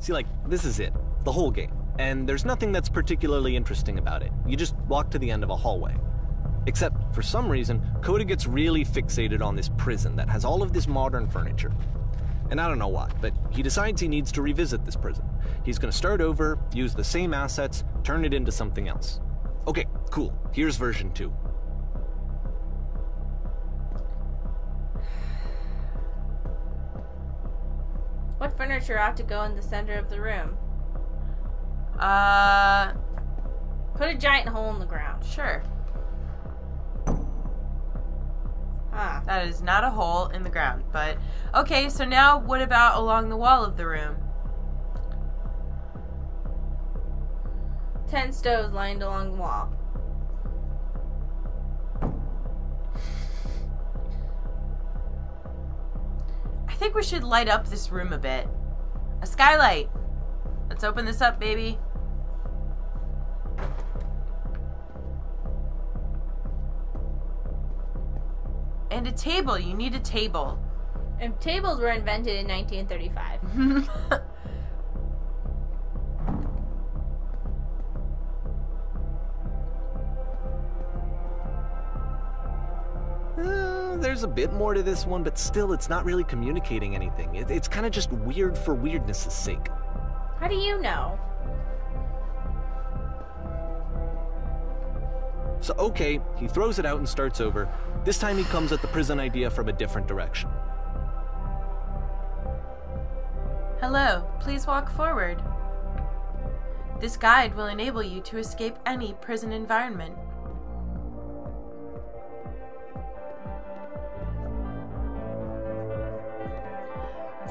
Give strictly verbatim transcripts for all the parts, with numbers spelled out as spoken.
See, like, this is it, the whole game, and there's nothing that's particularly interesting about it. You just walk to the end of a hallway. Except, for some reason, Coda gets really fixated on this prison that has all of this modern furniture. And I don't know why, but he decides he needs to revisit this prison. He's gonna start over, use the same assets, turn it into something else. Okay, cool. Here's version two. What furniture ought to go in the center of the room? Uh, put a giant hole in the ground. Sure. Huh. That is not a hole in the ground, but... Okay, so now what about along the wall of the room? Ten stoves lined along the wall. I think we should light up this room a bit. A skylight! Let's open this up, baby. And a table. You need a table. And tables were invented in nineteen thirty-five. uh, there's a bit more to this one, but still, it's not really communicating anything. It, it's kind of just weird for weirdness' sake. How do you know? So, okay, he throws it out and starts over. This time he comes at the prison idea from a different direction. Hello, please walk forward. This guide will enable you to escape any prison environment.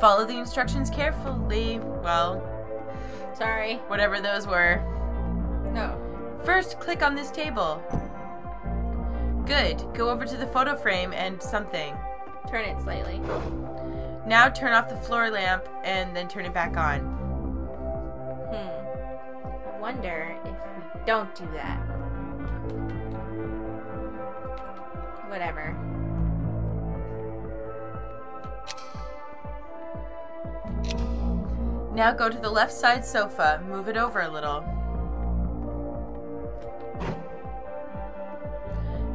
Follow the instructions carefully. Well, sorry. Whatever those were. No. First, click on this table. Good. Go over to the photo frame and something. Turn it slightly. Now turn off the floor lamp and then turn it back on. Hmm. I wonder if we don't do that. Whatever. Now go to the left side sofa. Move it over a little.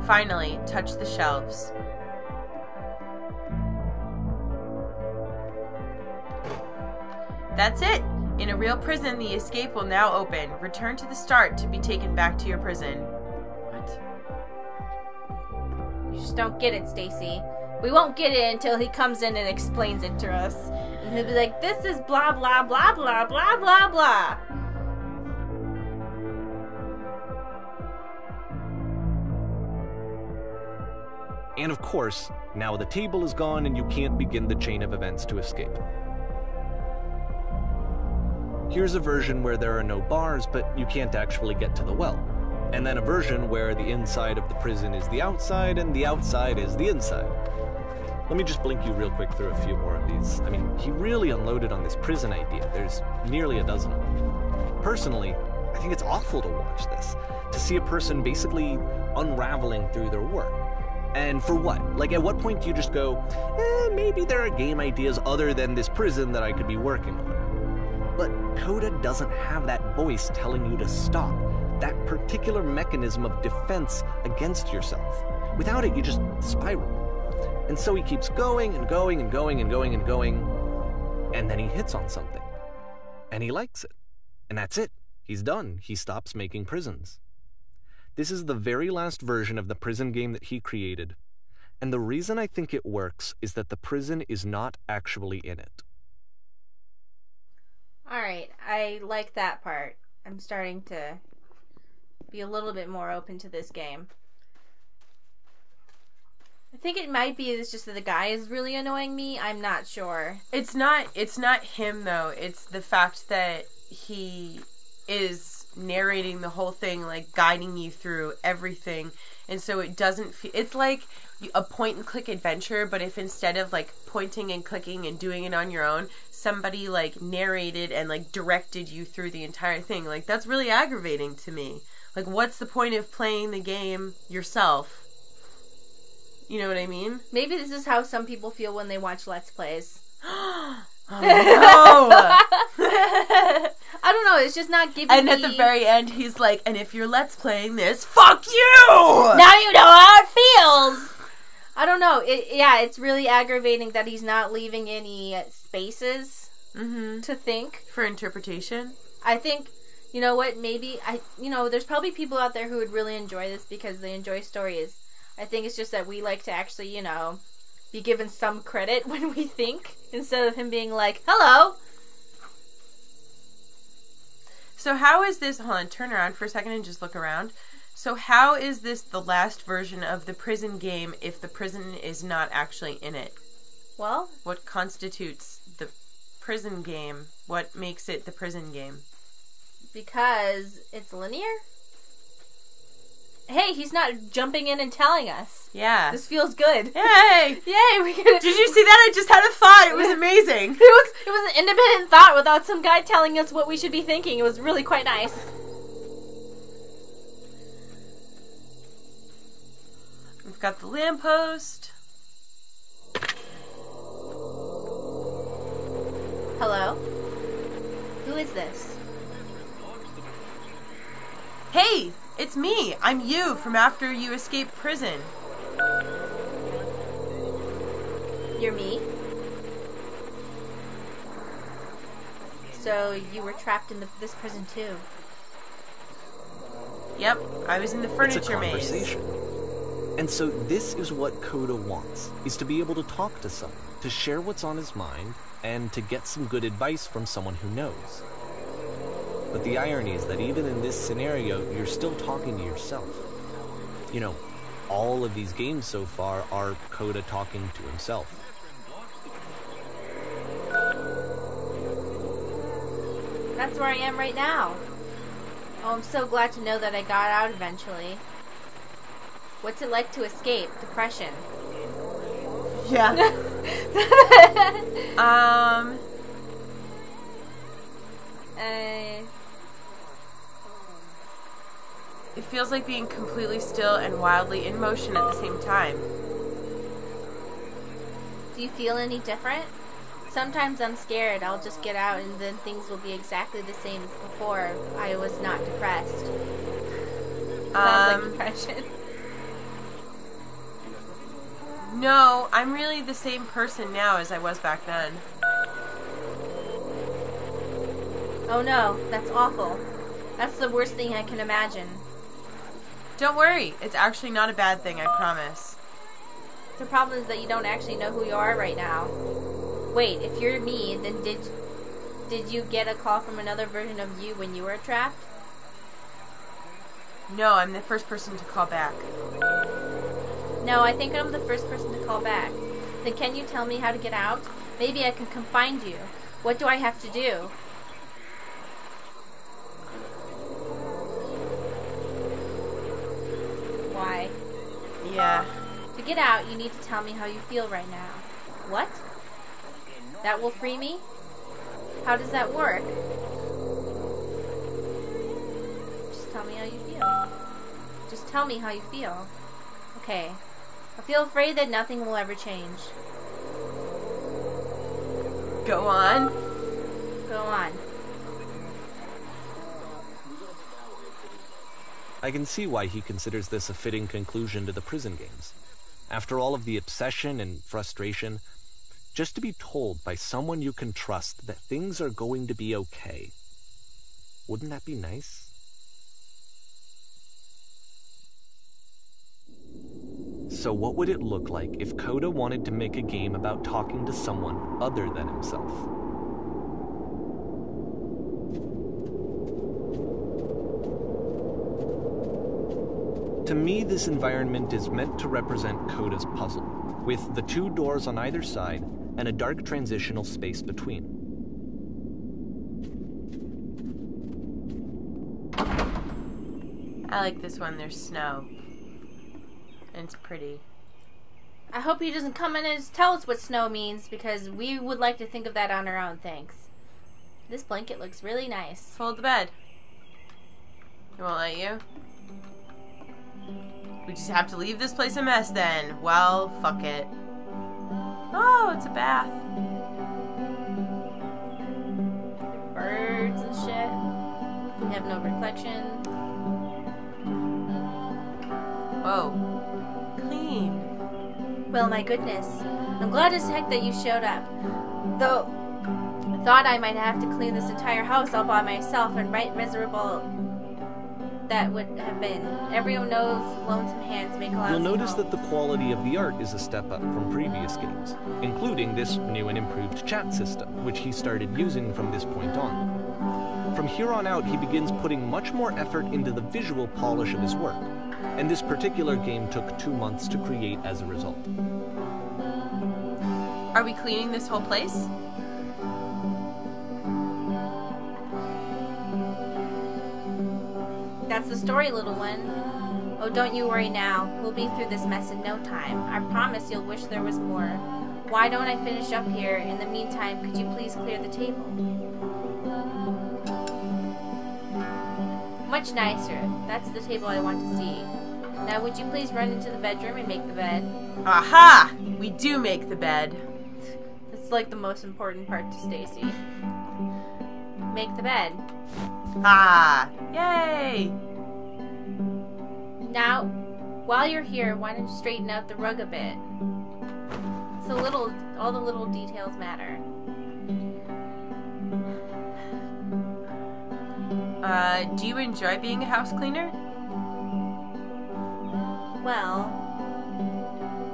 Finally, touch the shelves. That's it! In a real prison, the escape will now open. Return to the start to be taken back to your prison. What? You just don't get it, Stacy. We won't get it until he comes in and explains it to us. And he'll be like, this is blah blah blah blah blah blah blah. And of course, now the table is gone and you can't begin the chain of events to escape. Here's a version where there are no bars, but you can't actually get to the well. And then a version where the inside of the prison is the outside and the outside is the inside. Let me just blink you real quick through a few more of these. I mean, he really unloaded on this prison idea. There's nearly a dozen of them. Personally, I think it's awful to watch this, to see a person basically unraveling through their work. And for what? Like, at what point do you just go, eh, maybe there are game ideas other than this prison that I could be working on? But Coda doesn't have that voice telling you to stop, that particular mechanism of defense against yourself. Without it, you just spiral. And so he keeps going and going and going and going and going, and then he hits on something. And he likes it. And that's it. He's done. He stops making prisons. This is the very last version of the prison game that he created. And the reason I think it works is that the prison is not actually in it. Alright, I like that part. I'm starting to be a little bit more open to this game. I think it might be it's just that the guy is really annoying me. I'm not sure. It's not, it's not him, though. It's the fact that he is... narrating the whole thing, like guiding you through everything, and so it doesn't feel, it's like a point and click adventure, but if instead of like pointing and clicking and doing it on your own, somebody like narrated and like directed you through the entire thing, like that's really aggravating to me. Like, what's the point of playing the game yourself? You know what I mean? Maybe this is how some people feel when they watch Let's Plays. Oh no! know. It's just not giving and me... And at the very end, he's like, and if you're Let's Playing this, fuck you! Now you know how it feels! I don't know. It, yeah, it's really aggravating that he's not leaving any spaces mm-hmm. to think. For interpretation. I think, you know what, maybe, I, you know, there's probably people out there who would really enjoy this because they enjoy stories. I think it's just that we like to actually, you know, be given some credit when we think, instead of him being like, hello! So how is this, hold on, turn around for a second and just look around. So how is this the last version of the prison game if the prison is not actually in it? Well? What constitutes the prison game? What makes it the prison game? Because it's linear? Hey, he's not jumping in and telling us. Yeah. This feels good. Yay! Yay! We could... Did you see that? I just had a thought. It was amazing. it, was, it was an independent thought without some guy telling us what we should be thinking. It was really quite nice. We've got the lamppost. Hello? Who is this? Hey! It's me! I'm you from after you escaped prison. You're me? So you were trapped in the, this prison too? Yep, I was in the furniture maze. It's a conversation. And so this is what Coda wants, is to be able to talk to someone, to share what's on his mind, and to get some good advice from someone who knows. But the irony is that even in this scenario, you're still talking to yourself. You know, all of these games so far are Coda talking to himself. That's where I am right now. Oh, I'm so glad to know that I got out eventually. What's it like to escape depression? Yeah. um... Uh... It feels like being completely still and wildly in motion at the same time. Do you feel any different? Sometimes I'm scared. I'll just get out and then things will be exactly the same as before. I was not depressed. Sounds um, like depression. No, I'm really the same person now as I was back then. Oh no, that's awful. That's the worst thing I can imagine. Don't worry, it's actually not a bad thing, I promise. The problem is that you don't actually know who you are right now. Wait, if you're me, then did did you get a call from another version of you when you were trapped? No, I'm the first person to call back. No, I think I'm the first person to call back. Then can you tell me how to get out? Maybe I can come find you. What do I have to do? Why? Yeah. To get out, you need to tell me how you feel right now. What? That will free me? How does that work? Just tell me how you feel. Just tell me how you feel. Okay. I feel afraid that nothing will ever change. Go on. Go on. I can see why he considers this a fitting conclusion to the prison games. After all of the obsession and frustration, just to be told by someone you can trust that things are going to be okay, wouldn't that be nice? So what would it look like if Coda wanted to make a game about talking to someone other than himself? To me, this environment is meant to represent Coda's puzzle, with the two doors on either side and a dark transitional space between. I like this one. There's snow. And it's pretty. I hope he doesn't come in and tell us what snow means, because we would like to think of that on our own, thanks. This blanket looks really nice. Fold the bed. It won't let you? We just have to leave this place a mess then. Well, fuck it. Oh, it's a bath. Birds and shit. We have no reflection. Whoa. Clean. Well, my goodness. I'm glad as heck that you showed up. Though, I thought I might have to clean this entire house all by myself, and right miserable that would have been. Everyone knows lonesome hands make a lot of noise. You'll notice that the quality of the art is a step up from previous games, including this new and improved chat system, which he started using from this point on. From here on out, he begins putting much more effort into the visual polish of his work, and this particular game took two months to create as a result. Are we cleaning this whole place? That's the story, little one. Oh, don't you worry now. We'll be through this mess in no time. I promise you'll wish there was more. Why don't I finish up here? In the meantime, could you please clear the table? Much nicer. That's the table I want to see. Now, would you please run into the bedroom and make the bed? Aha! We do make the bed. That's like the most important part to Stacy. Make the bed. Ah! Yay! Now, while you're here, why don't you straighten out the rug a bit? It's a little, all the little details matter. Uh, do you enjoy being a house cleaner? Well,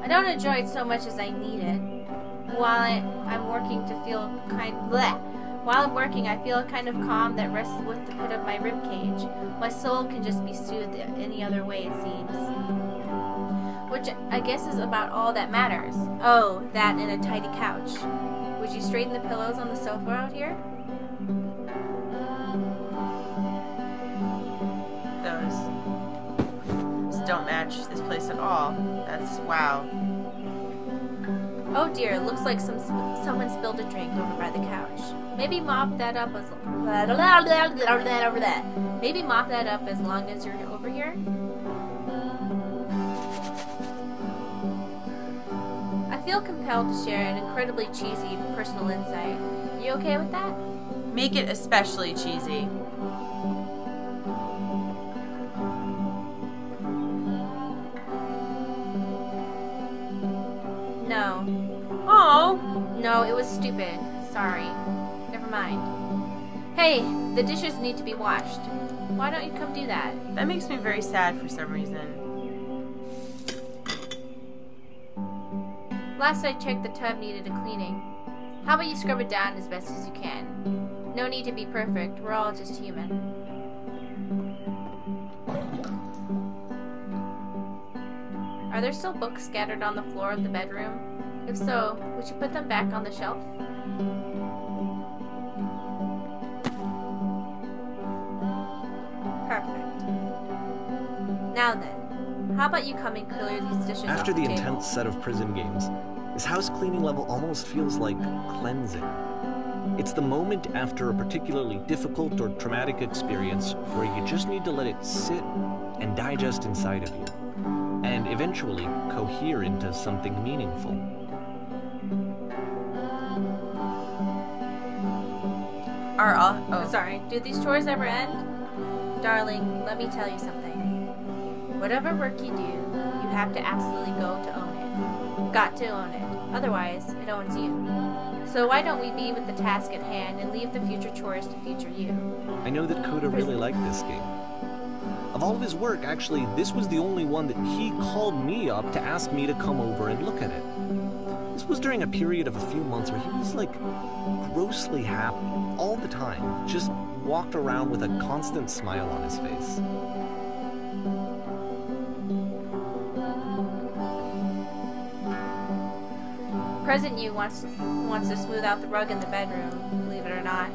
I don't enjoy it so much as I need it. While I, I'm working to feel kind of bleh. While I'm working, I feel a kind of calm that rests with the pit of my ribcage. My soul can just be soothed any other way, it seems. Which, I guess, is about all that matters. Oh, that and a tidy couch. Would you straighten the pillows on the sofa out here? Those. Those don't match this place at all. That's wow. Oh dear, looks like some someone spilled a drink over by the couch. Maybe mop that up as Maybe mop that up as long as you're over here. I feel compelled to share an incredibly cheesy personal insight. You okay with that? Make it especially cheesy. No. Oh. No, it was stupid. Sorry. Never mind. Hey, the dishes need to be washed. Why don't you come do that? That makes me very sad for some reason. Last I checked, the tub needed a cleaning. How about you scrub it down as best as you can? No need to be perfect. We're all just human. Are there still books scattered on the floor of the bedroom? If so, would you put them back on the shelf? Perfect. Now then, how about you come and clear these dishes off the table? After the intense set of prison games, this house cleaning level almost feels like cleansing. It's the moment after a particularly difficult or traumatic experience where you just need to let it sit and digest inside of you, and eventually cohere into something meaningful. Are all oh. oh sorry, do these chores ever end? Darling, let me tell you something. Whatever work you do, you have to absolutely go to own it. Got to own it. Otherwise, it owns you. So why don't we be with the task at hand and leave the future chores to future you? I know that Coda really liked this game. Of all of his work, actually, this was the only one that he called me up to ask me to come over and look at it. This was during a period of a few months where he was, like, grossly happy all the time. Just walked around with a constant smile on his face. Present you wants, wants to smooth out the rug in the bedroom, believe it or not.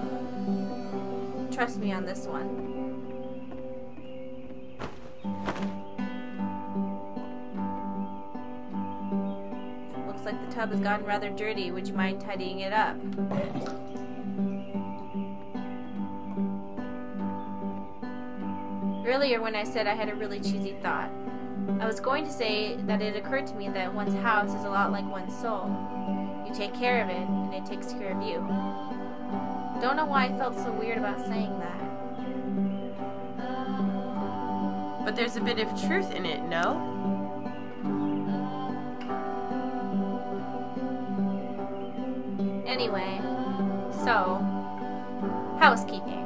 Trust me on this one. Like the tub has gotten rather dirty. Would you mind tidying it up? Earlier when I said I had a really cheesy thought, I was going to say that it occurred to me that one's house is a lot like one's soul. You take care of it, and it takes care of you. Don't know why I felt so weird about saying that. But there's a bit of truth in it, no? Anyway, so, housekeeping.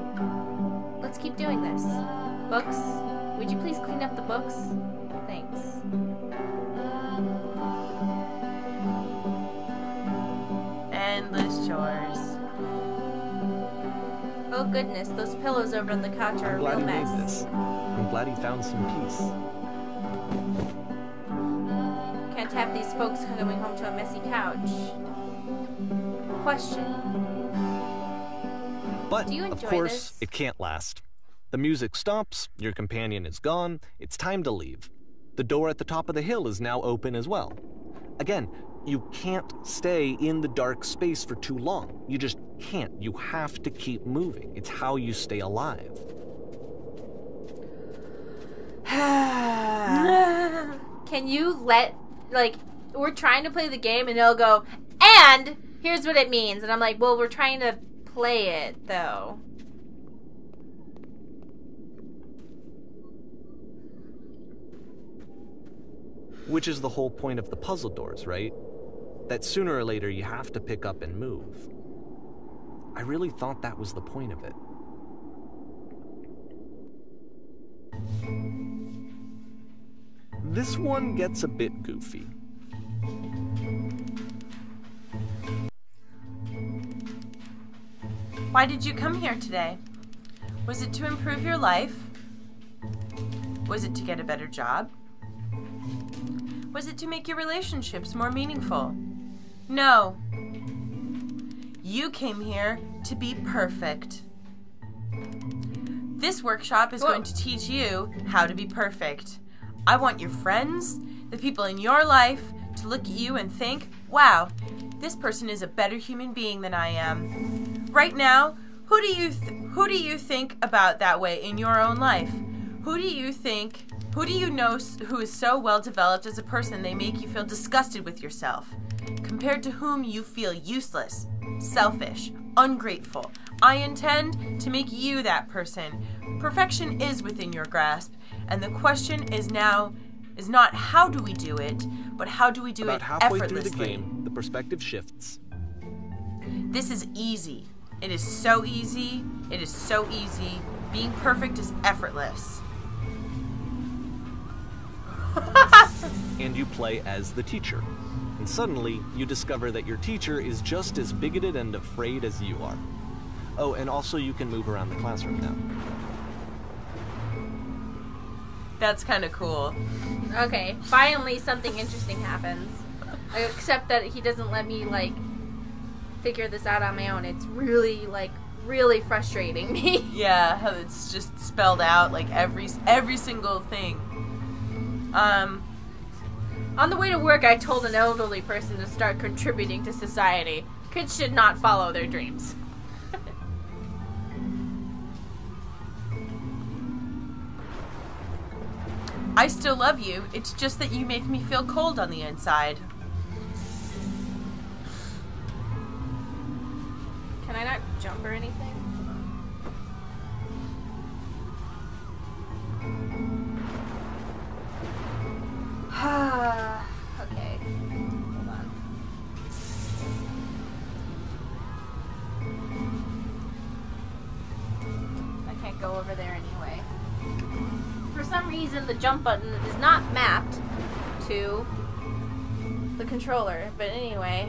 Let's keep doing this. Books, would you please clean up the books? Thanks. Endless chores. Oh goodness, those pillows over on the couch are a real mess. I'm glad he made this. I'm glad he found some peace. Can't have these folks coming home to a messy couch. Question. But, do you enjoy of course, this? It can't last. The music stops, your companion is gone, it's time to leave. The door at the top of the hill is now open as well. Again, you can't stay in the dark space for too long. You just can't. You have to keep moving. It's how you stay alive. Can you let, like, we're trying to play the game and they'll go, and here's what it means. And I'm like, well, we're trying to play it, though. Which is the whole point of the puzzle doors, right? That sooner or later you have to pick up and move. I really thought that was the point of it. This one gets a bit goofy. Why did you come here today? Was it to improve your life? Was it to get a better job? Was it to make your relationships more meaningful? No. You came here to be perfect. This workshop is Whoa. going to teach you how to be perfect. I want your friends, the people in your life, to look at you and think, wow, this person is a better human being than I am. Right now, who do you th who do you think about that way in your own life? Who do you think Who do you know who is so well-developed as a person they make you feel disgusted with yourself, compared to whom you feel useless, selfish, ungrateful? I intend to make you that person. Perfection is within your grasp, and the question is now, is not how do we do it, but how do we do it effortlessly? About halfway through the game, the perspective shifts. This is easy. It is so easy. It is so easy. Being perfect is effortless. And you play as the teacher. And suddenly, you discover that your teacher is just as bigoted and afraid as you are. Oh, and also you can move around the classroom now. That's kind of cool. Okay, finally something interesting happens. Except that he doesn't let me, like, figure this out on my own. It's really, like, really frustrating me. Yeah, how it's just spelled out, like, every, every single thing. Um, on the way to work, I told an elderly person to start contributing to society. Kids should not follow their dreams. I still love you. It's just that you make me feel cold on the inside. Can I not jump or anything? Okay. Hold on. I can't go over there anyway. For some reason, the jump button is not mapped to the controller, but anyway.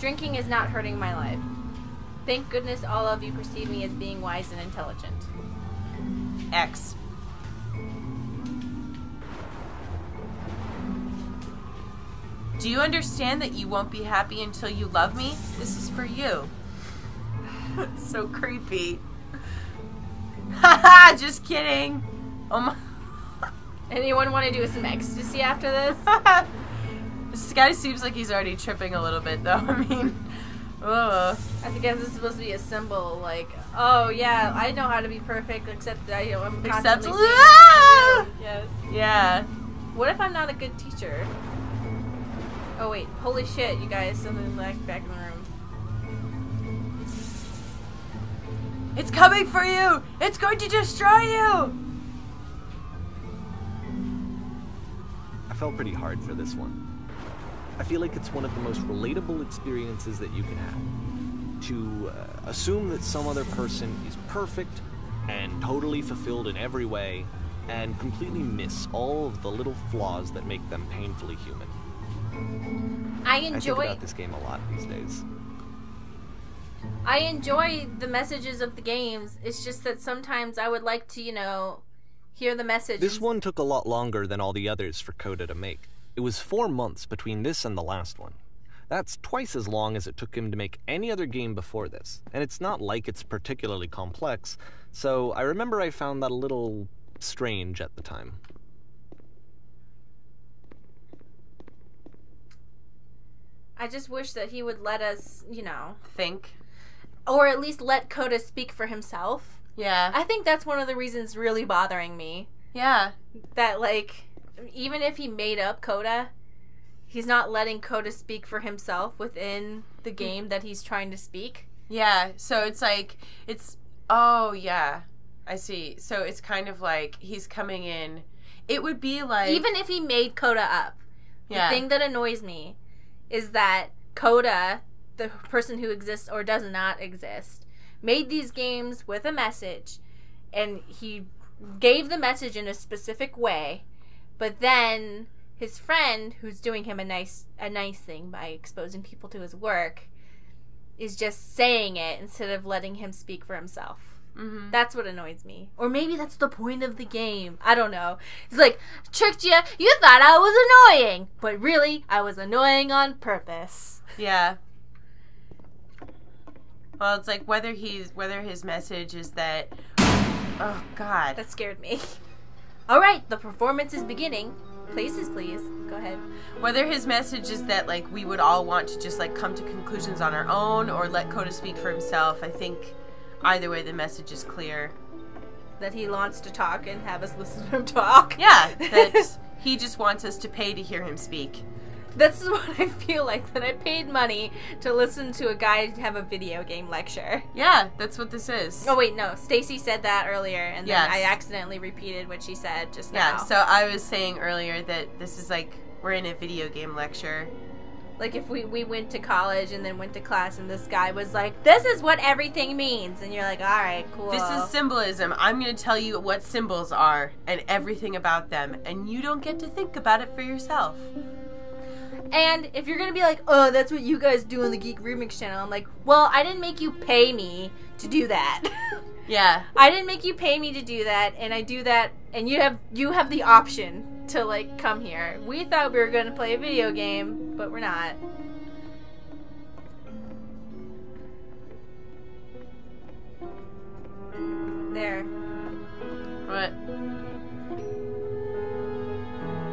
Drinking is not hurting my life. Thank goodness all of you perceive me as being wise and intelligent. X. Do you understand that you won't be happy until you love me? This is for you. It's so creepy. Haha, just kidding. Oh my. Anyone want to do some ecstasy after this? This guy seems like he's already tripping a little bit, though. I mean, oh. I think this is supposed to be a symbol, like, oh yeah, I know how to be perfect, except that I, you know, I'm constantly except. Ah! Yes. Yeah. What if I'm not a good teacher? Oh wait, holy shit, you guys, something like back in the room. It's coming for you! It's going to destroy you! fell pretty hard for this one. I feel like it's one of the most relatable experiences that you can have. To uh, assume that some other person is perfect and totally fulfilled in every way, and completely miss all of the little flaws that make them painfully human. I enjoy I think about this game a lot these days. I enjoy the messages of the games. It's just that sometimes I would like to, you know, hear the message. This one took a lot longer than all the others for Coda to make. It was four months between this and the last one. That's twice as long as it took him to make any other game before this, and it's not like it's particularly complex, so I remember I found that a little strange at the time. I just wish that he would let us, you know, think. Or at least let Coda speak for himself. Yeah. I think that's one of the reasons really bothering me. Yeah. That, like, even if he made up Coda, he's not letting Coda speak for himself within the game that he's trying to speak. Yeah, so it's like, it's, oh yeah, I see. So it's kind of like he's coming in. It would be like... Even if he made Coda up, yeah. The thing that annoys me is that Coda, the person who exists or does not exist, made these games with a message, and he gave the message in a specific way, but then... his friend, who's doing him a nice a nice thing by exposing people to his work, is just saying it instead of letting him speak for himself. Mm-hmm. That's what annoys me. Or maybe that's the point of the game. I don't know. It's like, tricked you. You thought I was annoying, but really, I was annoying on purpose. Yeah. Well, it's like whether he's whether his message is that. Oh God, that scared me. All right, the performance is beginning. Places, please. Go ahead. Whether his message is that, like, we would all want to just, like, come to conclusions on our own or let Coda speak for himself, I think either way the message is clear. That he wants to talk and have us listen to him talk. Yeah, that he just wants us to pay to hear him speak. That's what I feel like, that I paid money to listen to a guy have a video game lecture. Yeah, that's what this is. Oh, wait, no. Stacy said that earlier, and yes. Then I accidentally repeated what she said just yeah, now. Yeah, so I was saying earlier that this is like, we're in a video game lecture. Like if we, we went to college and then went to class and this guy was like, this is what everything means. And you're like, all right, cool. This is symbolism. I'm going to tell you what symbols are and everything about them. And you don't get to think about it for yourself. And if you're gonna be like, oh, that's what you guys do on the Geek Remix channel, I'm like, well, I didn't make you pay me to do that. Yeah. I didn't make you pay me to do that, and I do that, and you have you have the option to, like, come here. We thought we were gonna play a video game, but we're not. There. What?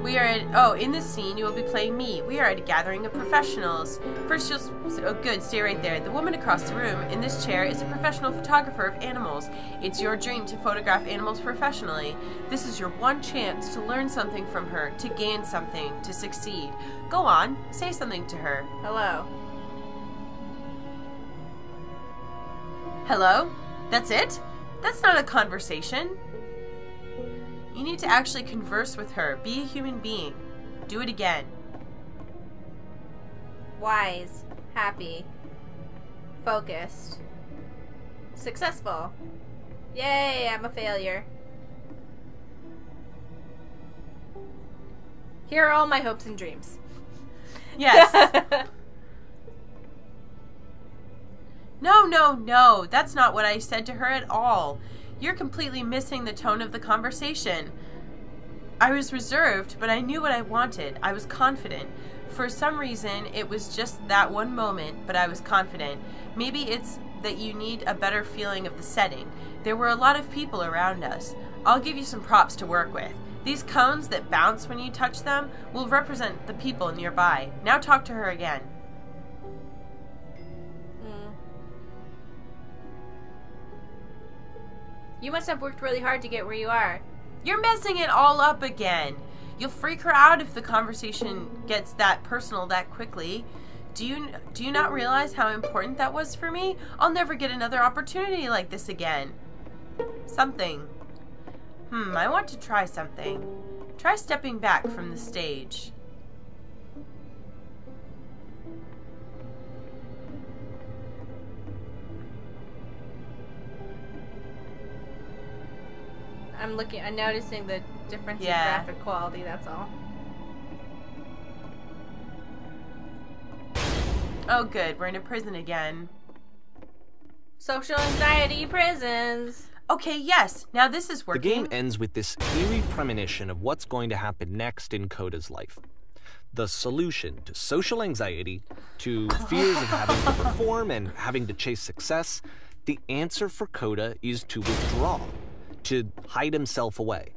We are at, oh, in this scene, you will be playing me. We are at a gathering of professionals. First, you'll, oh, good, stay right there. The woman across the room in this chair is a professional photographer of animals. It's your dream to photograph animals professionally. This is your one chance to learn something from her, to gain something, to succeed. Go on, say something to her. Hello. Hello? That's it? That's not a conversation. You need to actually converse with her. Be a human being. Do it again. Wise. Happy. Focused. Successful. Yay, I'm a failure. Here are all my hopes and dreams. Yes. No, no, no. That's not what I said to her at all. You're completely missing the tone of the conversation. I was reserved, but I knew what I wanted. I was confident. For some reason, it was just that one moment, but I was confident. Maybe it's that you need a better feeling of the setting. There were a lot of people around us. I'll give you some props to work with. These cones that bounce when you touch them will represent the people nearby. Now talk to her again. You must have worked really hard to get where you are. You're messing it all up again. You'll freak her out if the conversation gets that personal that quickly. Do you, do you not realize how important that was for me? I'll never get another opportunity like this again. Something. Hmm, I want to try something. Try stepping back from the stage. I'm looking, I'm noticing the difference yeah. in graphic quality, that's all. Oh good, we're in a prison again. Social anxiety prisons. Okay, yes, now this is working. The game ends with this eerie premonition of what's going to happen next in Coda's life. The solution to social anxiety, to fears of having to perform and having to chase success, the answer for Coda is to withdraw. To hide himself away,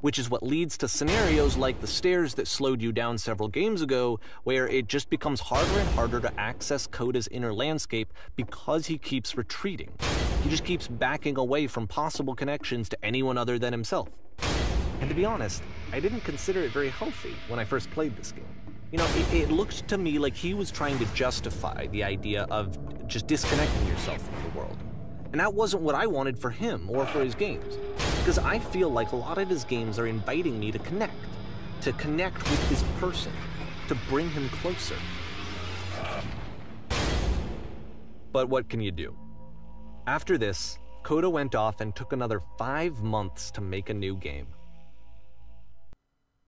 which is what leads to scenarios like the stairs that slowed you down several games ago, where it just becomes harder and harder to access Coda's inner landscape because he keeps retreating. He just keeps backing away from possible connections to anyone other than himself. And to be honest, I didn't consider it very healthy when I first played this game. You know, it, it looked to me like he was trying to justify the idea of just disconnecting yourself from the world. And that wasn't what I wanted for him or for his games, because I feel like a lot of his games are inviting me to connect, to connect with this person, to bring him closer. But what can you do? After this, Coda went off and took another five months to make a new game.